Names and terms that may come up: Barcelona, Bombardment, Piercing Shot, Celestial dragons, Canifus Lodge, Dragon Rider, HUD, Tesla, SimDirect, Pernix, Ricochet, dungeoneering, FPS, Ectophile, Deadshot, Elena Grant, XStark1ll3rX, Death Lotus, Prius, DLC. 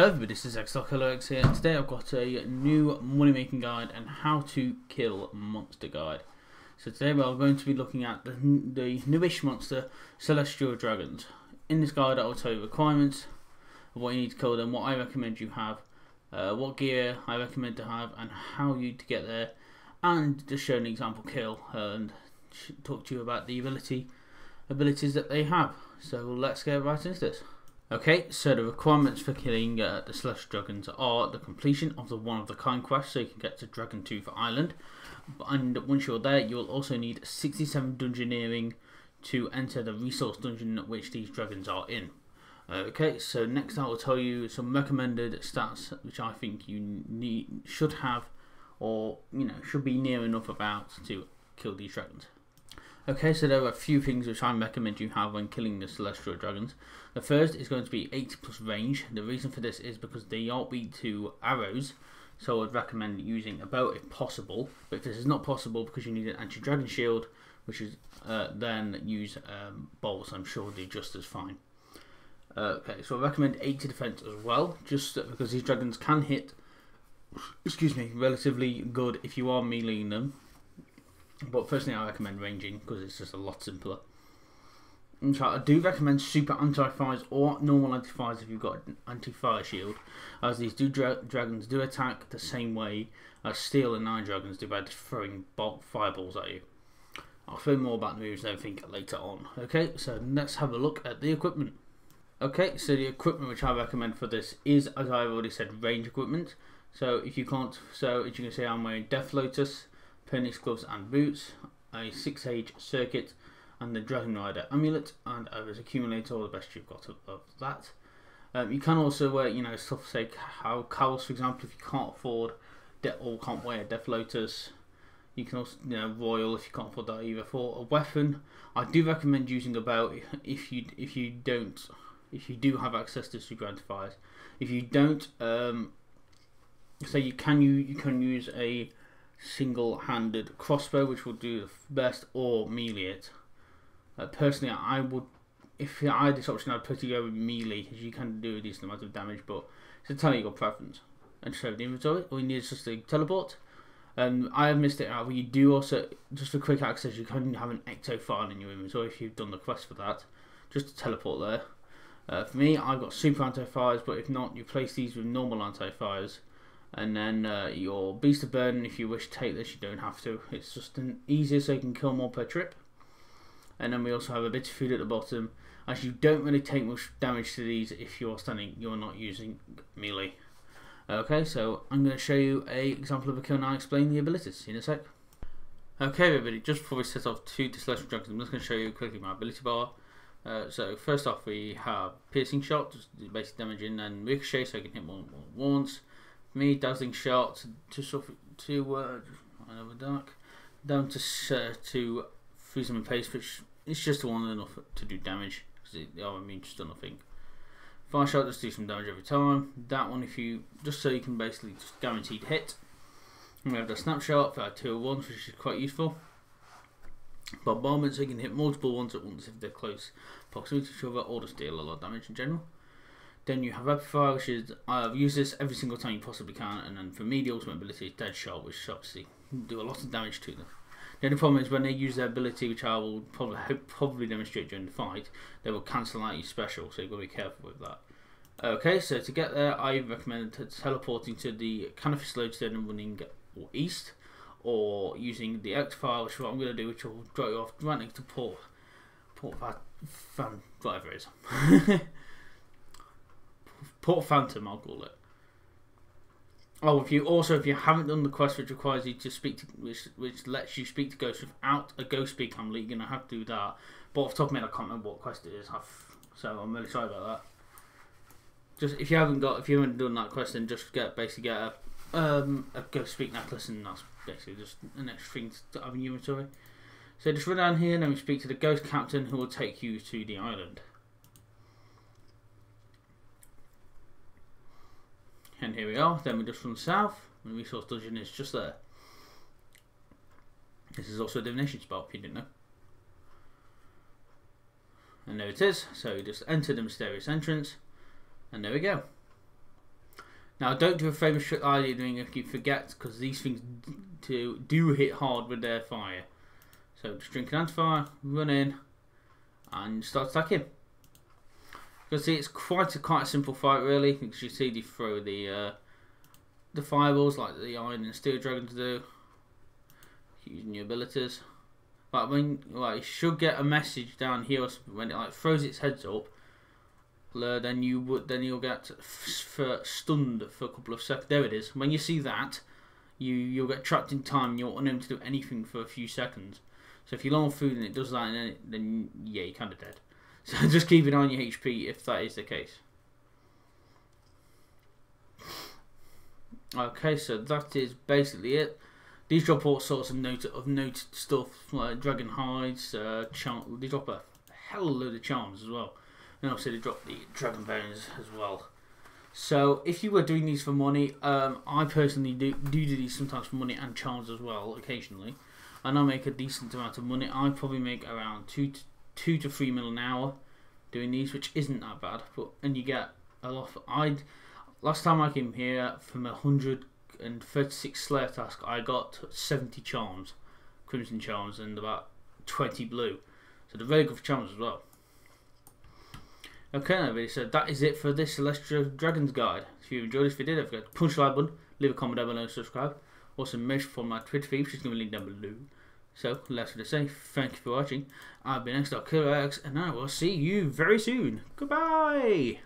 Hello, this is XStark1ll3rX here, and today I've got a new money making guide and how to kill monster guide. So today we're going to be looking at the newish monster, Celestial Dragons. In this guide I will tell you requirements of what you need to kill them, what I recommend you have, what gear I recommend to have and how you to get there, and just show an example kill and talk to you about the abilities that they have. So let's get right into this. Okay, so the requirements for killing the Celestial Dragons are the completion of the one-of-the-kind quest, so you can get to Dragon 2 for Island. And once you're there, you'll also need 67 dungeoneering to enter the resource dungeon which these dragons are in. Okay, so next I will tell you some recommended stats which I think you should have, or you know, should be near enough about to kill these dragons. Okay, so there are a few things which I recommend you have when killing the Celestial Dragons. The first is going to be 80 plus range. The reason for this is because they are weak to arrows, so I'd recommend using a bow if possible. But if this is not possible because you need an anti-dragon shield, which is then use bolts. I'm sure they're just as fine. Okay, so I recommend 80 defense as well, just because these dragons can hit, excuse me, relatively good if you are meleeing them. But firstly, I recommend ranging because it's just a lot simpler. In fact, I do recommend super anti-fires or normal anti-fires if you've got an anti-fire shield, as these dragons do attack the same way as steel and iron dragons do by throwing fireballs at you. I'll throw more about the moves and everything later on. Okay, so let's have a look at the equipment. Okay, so the equipment which I recommend for this is, as I've already said, range equipment. So if you can't, so as you can see, I'm wearing Death Lotus, Pernix gloves and boots, a 6H circuit, and the Dragon Rider amulet, and accumulate all the best you've got of that. You can also wear, you know, stuff say cowls, for example, if you can't afford or can't wear Death Lotus. You can also, you know, royal if you can't afford that either. For a weapon, I do recommend using a bow if you do have access to super antifiers. If you don't, so you can use a single-handed crossbow, which will do the best, or melee it. Personally, I would, if I had this option, I'd pretty go with melee, as you can do a decent amount of damage, but it's entirely your preference. And so the inventory, all you need is just a teleport. I have missed it out, but you do also, just for quick access, you can have an Ectophile in your inventory if you've done the quest for that. Just to teleport there. For me, I've got super anti-fires, but if not, you place these with normal anti-fires. And then your Beast of Burden, if you wish to take this, you don't have to. It's just an easier so you can kill more per trip. And then we also have a bit of food at the bottom, as you don't really take much damage to these if you're standing, you're not using melee. Okay, so I'm going to show you an example of a kill and I'll explain the abilities in a sec. Okay everybody, just before we set off to the Celestial Dragons, I'm just going to show you quickly my ability bar. So first off we have Piercing Shot, just basic damage, and then Ricochet so you can hit more once. Me, Dazzling Shot another dark down to Freeze and Pace, which is just one enough to do damage because they are immune to nothing. Fire Shot just do some damage every time. That one, if you just so you can basically just guaranteed hit. And we have the Snapshot for our 201s, which is quite useful. Bombardment so you can hit multiple ones at once if they're close proximity to each other, or just deal a lot of damage in general. Then you have Ectophile, which is, I've used this every single time you possibly can, and then for me the ultimate ability is Deadshot, which obviously do a lot of damage to them. The only problem is when they use their ability, which I will probably demonstrate during the fight, they will cancel out your special, so you've got to be careful with that. Okay, so to get there I recommend teleporting to the Canifus Lodge and running east, or using the Ectophile, which is what I'm going to do, which will drop you off right next to whatever it is. Port Phantom, I'll call it. Oh, if you haven't done the quest which requires you to speak to, which lets you speak to ghosts without a ghost speak amulet, you're gonna have to do that. But off the top of my head I can't remember what quest it is, so I'm really sorry about that. Just if you haven't done that quest, then just basically get a ghost speak necklace, and that's basically just an extra thing to have in your inventory. So just run down here and then we speak to the ghost captain, who will take you to the island. And here we are, then we just run south, and the resource dungeon is just there. This is also a divination spell if you didn't know. And there it is, so you just enter the mysterious entrance, and there we go. Now don't do a famous trick I did doing if you forget, because these things do hit hard with their fire. So just drink an anti-fire, run in, and start attacking. You can see it's quite a simple fight really, because you see you throw the fireballs like the Iron and Steel Dragons do. Keep using your abilities. Like you should get a message down here when it like throws its heads up. Then you'll get stunned for a couple of seconds. There it is. When you see that, you'll get trapped in time. You're unable to do anything for a few seconds. So if you're low on food and it does that, then yeah, you're kind of dead. So just keep an eye on your HP if that is the case. Okay, so that is basically it. These drop all sorts of noted stuff like dragon hides. They drop a hell of a load of charms as well. And obviously they drop the dragon bones as well. So if you were doing these for money, I personally do these sometimes for money and charms as well occasionally, and I make a decent amount of money. I probably make around £2 to £3 an hour doing these, which isn't that bad. But and you get a lot. Last time I came here from 136 Slayer task, I got 70 charms, Crimson charms, and about 20 blue. So they're very good for charms as well. Okay, everybody, so that is it for this Celestial Dragons guide. If you enjoyed this video, don't forget to punch the like button, leave a comment down below, and subscribe. Also, make sure for my Twitter feed, which is going to be linked down below. So, that's what I say. Thank you for watching. I've been XStark1ll3rX, and I will see you very soon. Goodbye!